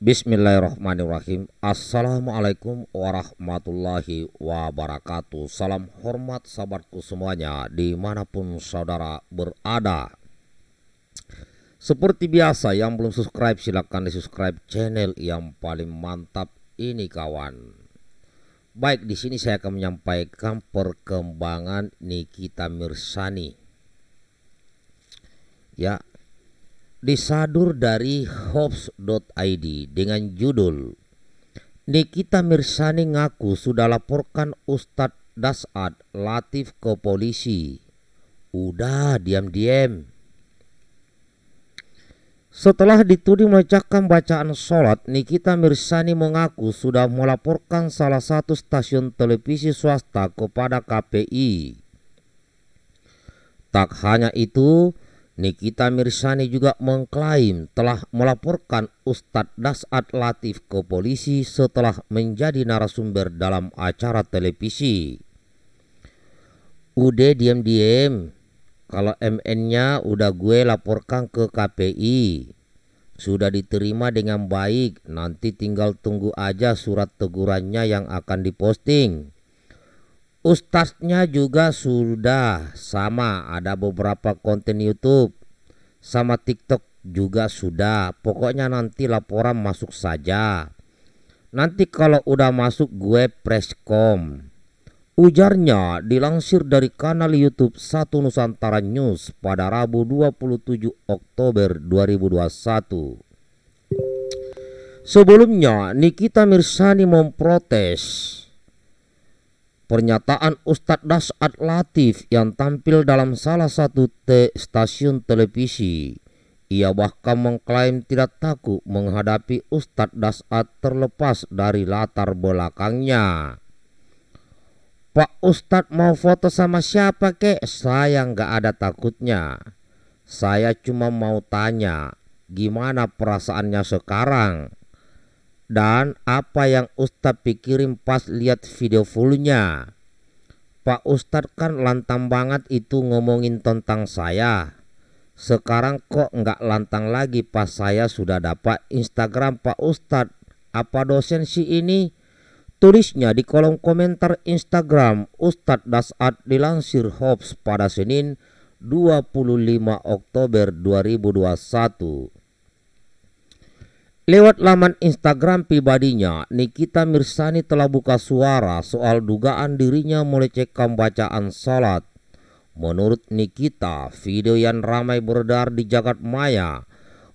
Bismillahirrahmanirrahim. Assalamualaikum warahmatullahi wabarakatuh. Salam hormat sahabatku semuanya dimanapun saudara berada. Seperti biasa, yang belum subscribe silahkan di subscribe channel yang paling mantap ini kawan. Baik, di sini saya akan menyampaikan perkembangan Nikita Mirzani ya, disadur dari hobs.id dengan judul Nikita Mirzani ngaku sudah laporkan Ustadz Das'ad Latif ke polisi. Udah diam-diam. Setelah dituding melecehkan bacaan sholat, Nikita Mirzani mengaku sudah melaporkan salah satu stasiun televisi swasta kepada KPI. Tak hanya itu, Nikita Mirzani juga mengklaim telah melaporkan Ustadz Das'ad Latif ke polisi setelah menjadi narasumber dalam acara televisi. Udah diam-diam, kalau MN-nya udah gue laporkan ke KPI. Sudah diterima dengan baik, nanti tinggal tunggu aja surat tegurannya yang akan diposting. Ustadznya juga sudah, sama ada beberapa konten YouTube sama TikTok juga sudah. Pokoknya nanti laporan masuk saja. Nanti kalau udah masuk gue presscom, ujarnya dilansir dari kanal YouTube Satu Nusantara News pada Rabu 27 Oktober 2021. Sebelumnya Nikita Mirzani memprotes pernyataan Ustadz Das'ad Latif yang tampil dalam salah satu stasiun televisi. Ia bahkan mengklaim tidak takut menghadapi Ustadz Das'ad terlepas dari latar belakangnya. Pak Ustadz mau foto sama siapa kek? Saya nggak ada takutnya. Saya cuma mau tanya gimana perasaannya sekarang, dan apa yang Ustadz pikirin pas lihat video fullnya. Pak Ustadz kan lantang banget itu ngomongin tentang saya. Sekarang kok nggak lantang lagi pas saya sudah dapat Instagram Pak Ustadz. Apa dosen sih ini? Tulisnya di kolom komentar Instagram Ustadz Das'ad dilansir Hops pada Senin 25 Oktober 2021. Lewat laman Instagram pribadinya, Nikita Mirzani telah buka suara soal dugaan dirinya melecehkan bacaan salat. Menurut Nikita, video yang ramai beredar di jagat maya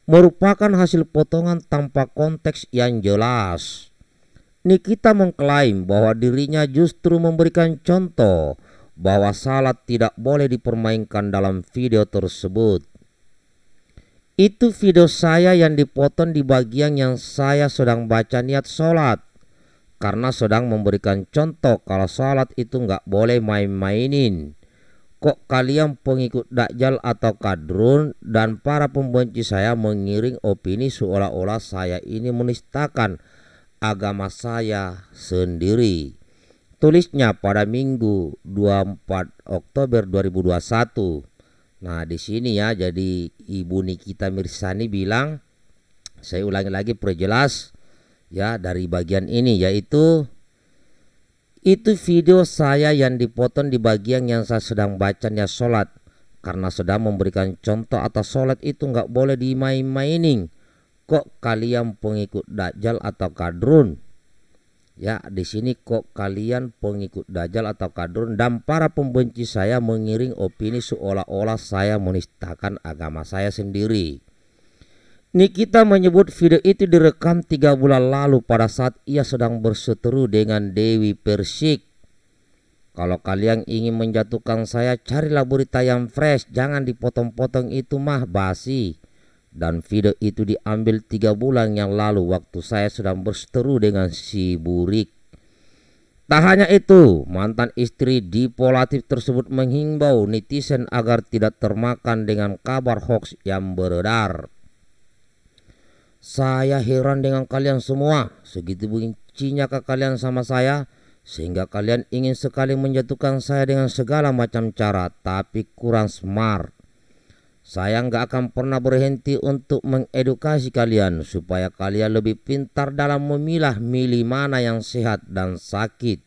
merupakan hasil potongan tanpa konteks yang jelas. Nikita mengklaim bahwa dirinya justru memberikan contoh bahwa salat tidak boleh dipermainkan dalam video tersebut. Itu video saya yang dipotong di bagian yang saya sedang baca niat sholat, karena sedang memberikan contoh kalau sholat itu nggak boleh main-mainin. Kok kalian pengikut Dajjal atau Kadrun dan para pembenci saya mengiring opini seolah-olah saya ini menistakan agama saya sendiri, tulisnya pada Minggu 24 Oktober 2021. Nah, di sini ya, jadi Ibu Nikita Mirzani bilang, saya ulangi lagi perjelas ya dari bagian ini, yaitu itu video saya yang dipotong di bagian yang saya sedang bacanya sholat, karena sedang memberikan contoh atas sholat itu nggak boleh dimain-mainin. Kok kalian pengikut Dajjal atau Kadrun? Ya, di sini kok kalian pengikut Dajjal atau Kadrun dan para pembenci saya mengiring opini seolah-olah saya menistakan agama saya sendiri. Nikita menyebut video itu direkam 3 bulan lalu pada saat ia sedang berseteru dengan Dewi Persik. Kalau kalian ingin menjatuhkan saya, carilah berita yang fresh, jangan dipotong-potong itu mah basi. Dan video itu diambil 3 bulan yang lalu waktu saya sedang berseteru dengan si burik. Tak hanya itu, mantan istri dipolatif tersebut menghimbau netizen agar tidak termakan dengan kabar hoax yang beredar. Saya heran dengan kalian semua, segitu bencinya ke kalian sama saya, sehingga kalian ingin sekali menjatuhkan saya dengan segala macam cara, tapi kurang smart. Saya nggak akan pernah berhenti untuk mengedukasi kalian supaya kalian lebih pintar dalam memilah-milih mana yang sehat dan sakit.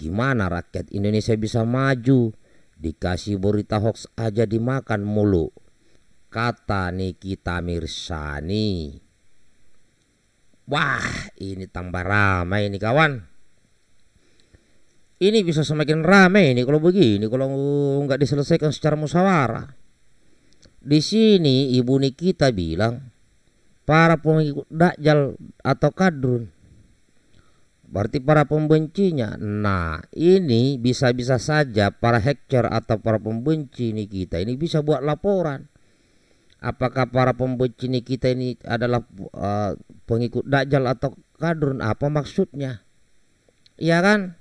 Gimana rakyat Indonesia bisa maju? Dikasih berita hoax aja dimakan mulu, kata Nikita Mirzani. Wah, ini tambah ramai ini kawan. Ini bisa semakin ramai ini kalau begini, kalau nggak diselesaikan secara musyawarah. Di sini Ibu Nikita bilang para pengikut Dajjal atau Kadrun, berarti para pembencinya. Nah, ini bisa-bisa saja para hacker atau para pembenci Nikita ini bisa buat laporan. Apakah para pembenci Nikita ini adalah pengikut Dajjal atau Kadrun? Apa maksudnya? Iya kan?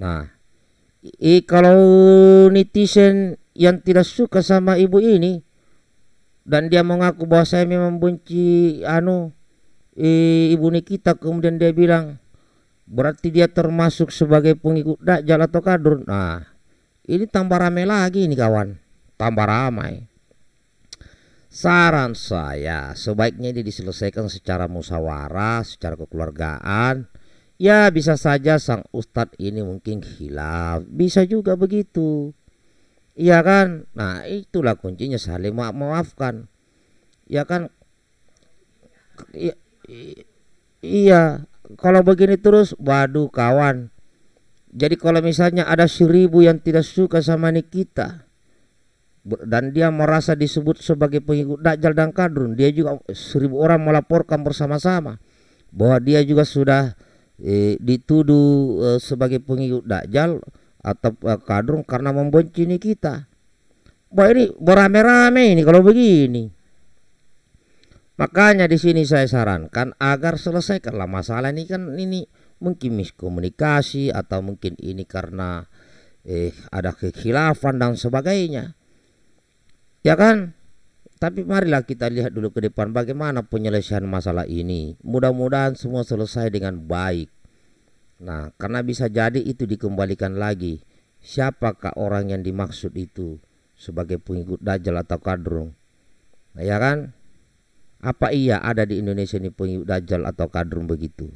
Nah, kalau netizen yang tidak suka sama ibu ini dan dia mengaku bahwa saya memang benci ibu Nikita, kemudian dia bilang berarti dia termasuk sebagai pengikut Dajjal atau Kadrun. Nah, ini tambah ramai lagi ini kawan, tambah ramai. Saran saya sebaiknya ini diselesaikan secara musyawarah, secara kekeluargaan. Ya, bisa saja sang ustadz ini mungkin khilaf, bisa juga begitu. Iya kan? Nah, itulah kuncinya, saling memaafkan. Ya kan? Iya, kalau begini terus, waduh kawan. Jadi kalau misalnya ada 1000 yang tidak suka sama Nikita dan dia merasa disebut sebagai pengikut Dajjal dan Kadrun, dia juga 1000 orang melaporkan bersama-sama bahwa dia juga sudah dituduh sebagai pengikut Dajjal atau Kadrun karena membenci Nikita. Wah, ini beramai-ramai ini kalau begini. Makanya di sini saya sarankan agar selesaikanlah masalah ini. Kan ini mungkin miskomunikasi atau mungkin ini karena ada kekhilafan dan sebagainya, ya kan? Tapi marilah kita lihat dulu ke depan bagaimana penyelesaian masalah ini. Mudah-mudahan semua selesai dengan baik. Nah, karena bisa jadi itu dikembalikan lagi. Siapakah orang yang dimaksud itu sebagai pengikut Dajjal atau Kadrun? Nah, ya kan? Apa iya ada di Indonesia ini pengikut Dajjal atau Kadrun begitu?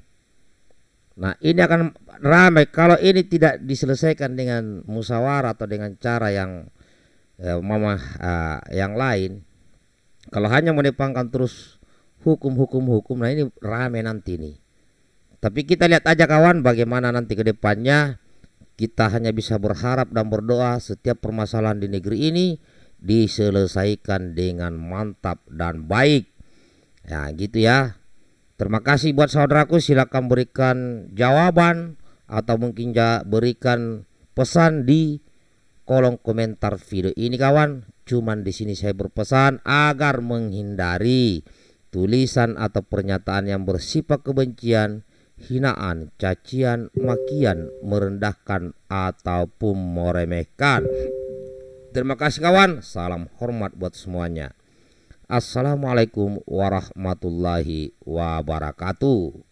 Nah, ini akan ramai kalau ini tidak diselesaikan dengan musyawarah atau dengan cara yang yang lain. Kalau hanya mendepankan terus hukum, nah ini ramai nanti nih. Tapi kita lihat aja kawan bagaimana nanti ke depannya. Kita hanya bisa berharap dan berdoa setiap permasalahan di negeri ini diselesaikan dengan mantap dan baik. Ya gitu ya. Terima kasih buat saudaraku, silakan berikan jawaban atau mungkin berikan pesan di kolom komentar video ini kawan. Cuman di sini saya berpesan agar menghindari tulisan atau pernyataan yang bersifat kebencian, hinaan, cacian, makian, merendahkan ataupun meremehkan. Terima kasih kawan, salam hormat buat semuanya. Assalamualaikum warahmatullahi wabarakatuh.